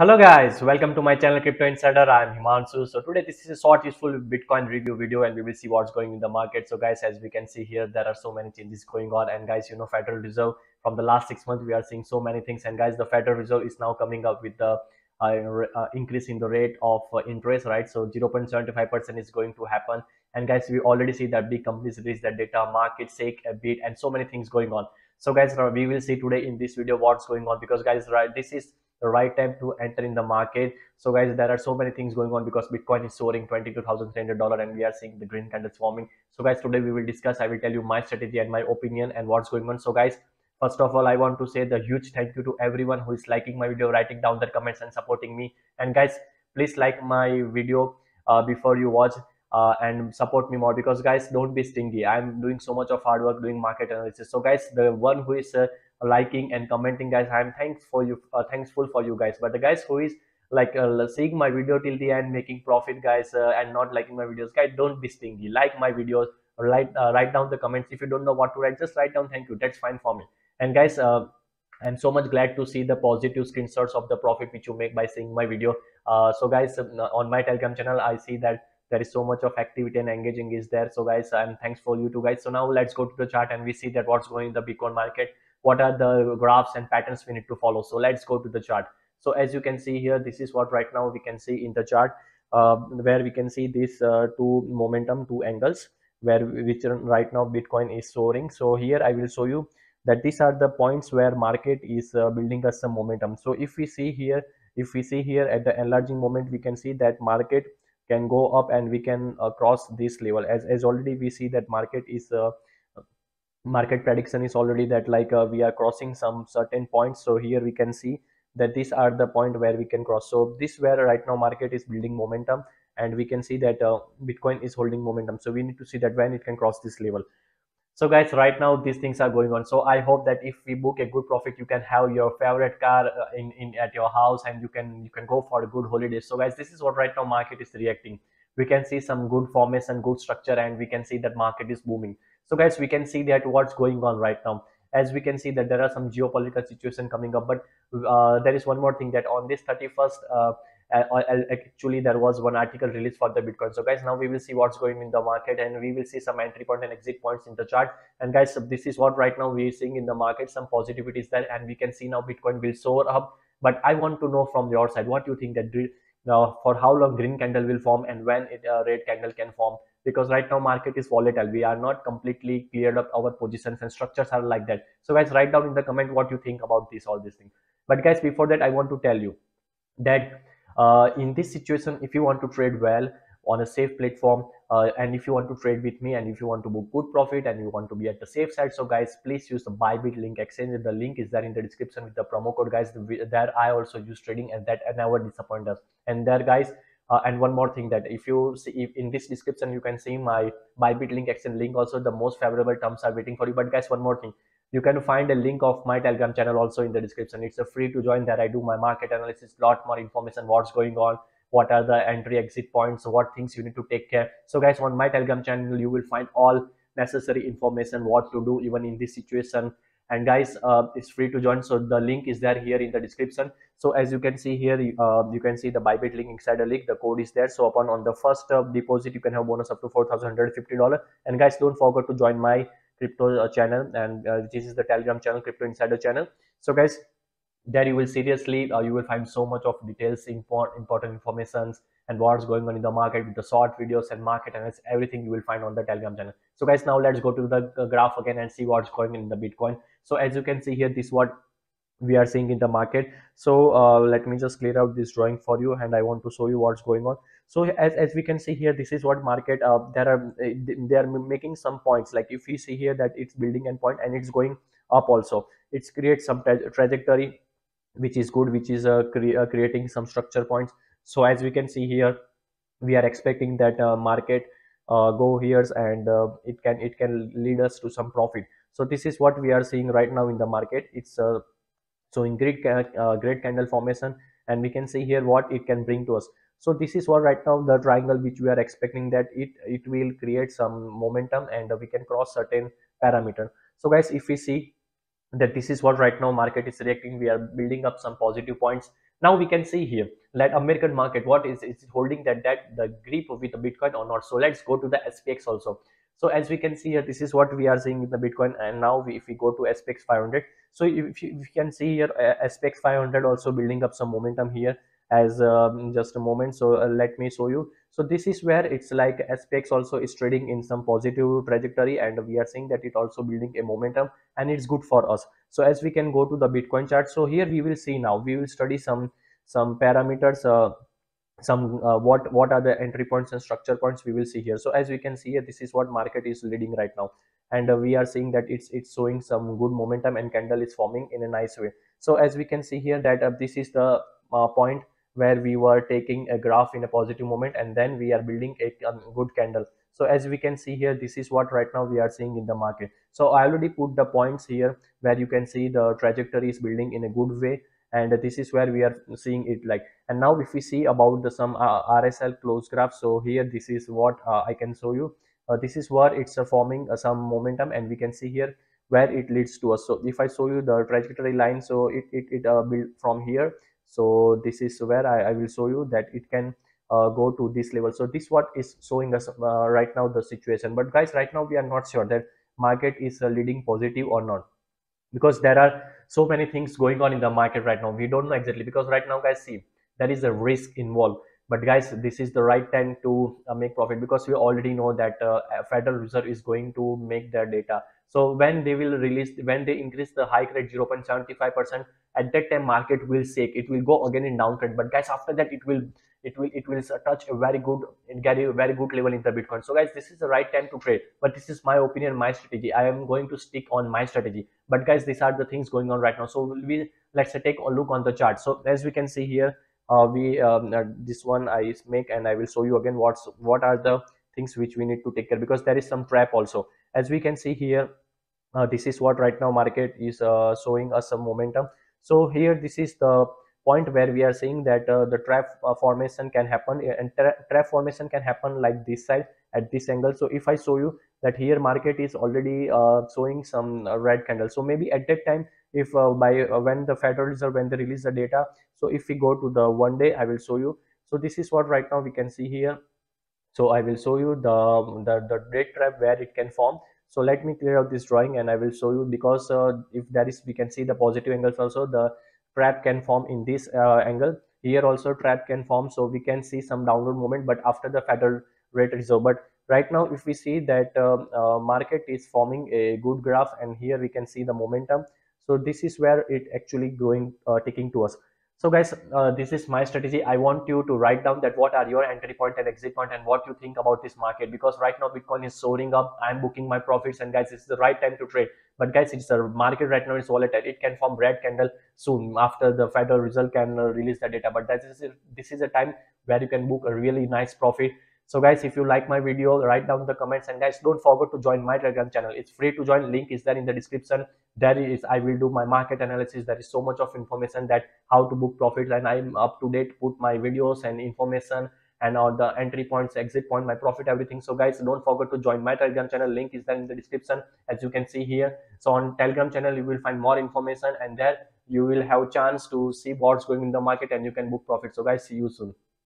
Hello guys, welcome to my channel Crypto Insider. I am Himansu. So today this is a short useful Bitcoin review video and we will see what's going in the market. So guys, as we can see here, there are so many changes going on, and guys, you know, Federal Reserve, from the last 6 months we are seeing so many things. And guys, the Federal Reserve is now coming up with the increase in the rate of interest, right? So 0.75% is going to happen. And guys, we already see that big companies raise their data, markets shake a bit, and so many things going on. So guys, we will see today in this video what's going on, because guys, right, this is the right time to enter in the market. So guys, there are so many things going on because Bitcoin is soaring $22,300 and we are seeing the green candles forming. So guys, today we will discuss, I will tell you my strategy and my opinion and what's going on. So guys, first of all, I want to say the huge thank you to everyone who is liking my video, writing down their comments and supporting me. And guys, please like my video before you watch and support me more, because guys, don't be stingy. I'm doing so much of hard work doing market analysis. So guys, the one who is liking and commenting, guys, I am thankful for you guys. But the guys who is like seeing my video till the end, making profit, guys, and not liking my videos, guys, don't be stingy. Like my videos, or write down the comments. If you don't know what to write, just write down thank you, that's fine for me. And guys, I'm so much glad to see the positive screenshots of the profit which you make by seeing my video. So guys, on my Telegram channel, I see that there is so much of activity and engaging is there. So guys, I'm thankful for you too, guys. So now let's go to the chart and we see that what's going in the Bitcoin market. What are the graphs and patterns we need to follow? So let's go to the chart. So as you can see here, this is what right now we can see in the chart, where we can see these two angles where which right now Bitcoin is soaring. So here I will show you that these are the points where market is building us some momentum. So if we see here at the enlarging moment, we can see that market can go up and we can cross this level. As already we see that market prediction is already that like we are crossing some certain points. So here we can see that these are the point where we can cross. So this where right now market is building momentum, and we can see that Bitcoin is holding momentum. So we need to see that when it can cross this level. So guys, right now these things are going on. So I hope that if we book a good profit, you can have your favorite car in at your house, and you can go for a good holiday. So guys, this is what right now market is reacting. We can see some good formation, good structure, and we can see that market is booming. So guys, we can see that what's going on right now. As we can see that there are some geopolitical situation coming up, but there is one more thing, that on this 31st, actually there was one article released for the Bitcoin. So guys, now we will see what's going in the market, and we will see some entry point and exit points in the chart. And guys, this is what right now we are seeing in the market, some positivity is there, and we can see now Bitcoin will soar up. But I want to know from your side, what do you think that now for how long green candle will form and when it red candle can form? Because right now market is volatile, we are not completely cleared up our positions and structures are like that. So guys, write down in the comment what you think about this, all these things. But guys, before that, I want to tell you that in this situation, if you want to trade well on a safe platform, and if you want to trade with me, and if you want to book good profit and you want to be at the safe side, so guys, please use the Bybit link exchange. The link is there in the description with the promo code, guys. There I also use trading, and that never disappoint us. And there guys, and one more thing, that if you see, if in this description you can see my Bybit link exchange link also, the most favorable terms are waiting for you. But guys, one more thing, you can find a link of my Telegram channel also in the description. It's a free to join. That I do my market analysis, lot more information, what's going on, what are the entry exit points, what things you need to take care. So guys, on my Telegram channel you will find all necessary information, what to do even in this situation. And guys, it's free to join, so the link is there here in the description. So as you can see here, you can see the Bybit link insider link, the code is there. So upon on the first deposit you can have bonus up to $4,150. And guys, don't forget to join my crypto channel, and this is the Telegram channel, Crypto Insider channel. So guys, there you will seriously you will find so much of details, important informations, and what's going on in the market with the short videos and market analysis. Everything you will find on the Telegram channel. So guys, now let's go to the graph again and see what's going in the Bitcoin. So as you can see here, this is what we are seeing in the market. So let me just clear out this drawing for you, and I want to show you what's going on. So as we can see here, this is what market they are making some points. Like if you see here that it's building and point, and it's going up also. It's creates some trajectory, which is good, which is creating some structure points. So as we can see here, we are expecting that market go here, and it can lead us to some profit. So this is what we are seeing right now in the market. It's so in great candle formation, and we can see here what it can bring to us. So this is what right now the triangle which we are expecting, that it will create some momentum, and we can cross certain parameter. So guys, if we see that this is what right now market is reacting, we are building up some positive points, Now we can see here that American market, what is holding that the grip with the Bitcoin or not. So let's go to the SPX also. So as we can see here, this is what we are seeing in the Bitcoin. And now if we go to SPX 500, so if you can see here, SPX 500 also building up some momentum here as just a moment. So let me show you. So this is where it's like SPX also is trading in some positive trajectory, and we are seeing that it also building a momentum, and it's good for us. So as we can go to the Bitcoin chart, so here we will see, now we will study some parameters, what are the entry points and structure points we will see here. So as we can see here, this is what market is leading right now, and we are seeing that it's showing some good momentum and candle is forming in a nice way. So as we can see here that this is the point where we were taking a graph in a positive moment, and then we are building a good candle. So as we can see here, this is what right now we are seeing in the market. So I already put the points here where you can see the trajectory is building in a good way, and this is where we are seeing it like. And now if we see about the some RSL close graph, so here this is what I can show you. This is where it's forming some momentum, and we can see here where it leads to us. So if I show you the trajectory line, so it built from here. So this is where I will show you that it can go to this level. So this what is showing us right now the situation. But guys, right now we are not sure that market is leading positive or not, because there are so many things going on in the market right now. We don't know exactly, because right now guys, see, there is a risk involved. But guys, this is the right time to make profit, because we already know that Federal Reserve is going to make their data. So when they will release, when they increase the hike rate 0.75%, at that time market will shake. It will go again in downtrend. But guys, after that it will touch a very good level in the Bitcoin. So guys, this is the right time to trade. But this is my opinion, my strategy. I am going to stick on my strategy. But guys, these are the things going on right now. So let's take a look on the chart. So as we can see here, this one I make, and I will show you again what are the things which we need to take care, because there is some trap also. As we can see here, this is what right now market is showing us some momentum. So here this is the point where we are seeing that the trap formation can happen, and trap formation can happen like this side at this angle. So if I show you that here market is already showing some red candle, so maybe at that time if when the Federal Reserve, when they release the data, so if we go to the 1 day, I will show you. So this is what right now we can see here. So I will show you the date trap where it can form. So let me clear out this drawing, and I will show you, because if there is, we can see the positive angles also, the trap can form in this angle. Here also trap can form, so we can see some downward movement, but after the Federal rate is over. But right now if we see that market is forming a good graph, and here we can see the momentum. So this is where it actually going taking to us. So guys, this is my strategy. I want you to write down that what are your entry point and exit point, and what you think about this market, because right now Bitcoin is soaring up. I'm booking my profits, and guys, this is the right time to trade. But guys, it's the market right now is volatile. It can form red candle soon after the Federal Reserve can release the data. But this is a time where you can book a really nice profit. So guys, if you like my video, write down the comments, and guys, don't forget to join my Telegram channel. It's free to join. Link is there in the description. There is, I will do my market analysis. There is so much of information that how to book profits, and I'm up to date, put my videos and information and all the entry points, exit point, my profit, everything. So guys, don't forget to join my Telegram channel. Link is there in the description, as you can see here. So on Telegram channel, you will find more information, and there you will have a chance to see what's going in the market, and you can book profit. So guys, see you soon.